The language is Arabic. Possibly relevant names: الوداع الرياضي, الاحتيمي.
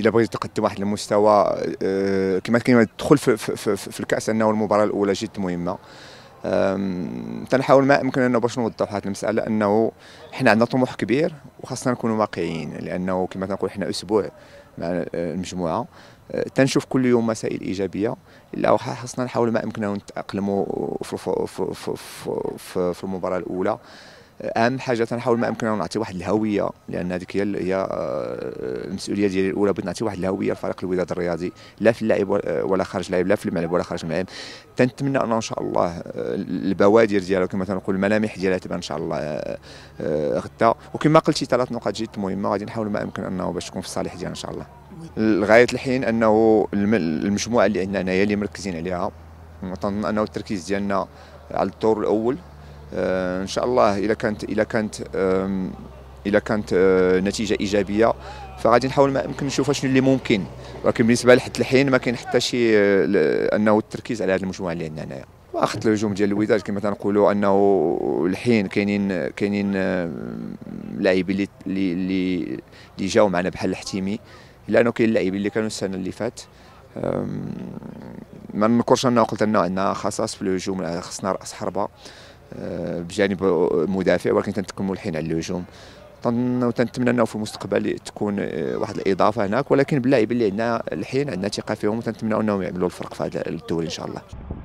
الا بغيتي تقدم واحد المستوى كما كاين الدخول في الكاس، انه المباراه الاولى جد مهمه. تنحاول ما امكن انه باش نوضحوا هذه المساله، انه حنا عندنا طموح كبير وخاصنا نكونوا واقعيين، لانه كما تنقول حنا اسبوع مع المجموعه تنشوف كل يوم مسائل ايجابيه، الا خاصنا نحاول ما امكن نتاقلموا في المباراه الاولى. اهم حاجه تنحاول ما امكن نعطي واحد الهويه، لان هذيك هي المسؤوليه ديالي الاولى، بغيت نعطي واحد الهويه لفريق الوداد الرياضي، لا في اللعب ولا خارج اللعب، لا في الملعب ولا خارج الملعب. تنتمنى ان ان شاء الله البوادر ديالها كما تنقول الملامح ديالها تبان ان شاء الله غدا، وكما قلتي 3 نقاط جد مهمه غادي نحاول ما امكن انه باش تكون في الصالح ديالنا ان شاء الله. لغايه الحين انه المجموعه اللي عندنا هنايا اللي مركزين عليها، نظن انه التركيز ديالنا على الدور الاول. ان شاء الله الا كانت نتيجه ايجابيه فغادي نحاول ما امكن نشوف شنو اللي ممكن، ولكن بالنسبه لحد الحين ما كاين حتى شي انه التركيز على هذه المجموعه اللي عندنا هنايا. واخت الهجوم ديال الوداد كما تنقولوا انه الحين كاينين لاعبين اللي جاوا معنا بحال الاحتيمي، لانه كاين اللاعبين اللي كانوا السنه اللي فات. ما ننكرش انه قلت انه عندنا خصاص في الهجوم، خصنا راس حربه بجانب مدافع، ولكن تنتكلموا الحين على الهجوم. تنتمنى انه في المستقبل تكون واحد الاضافه هناك، ولكن باللاعبين اللي عندنا الحين عندنا ثقه فيهم، وتنتمنى انهم يعملوا الفرق في هذا الدوري ان شاء الله.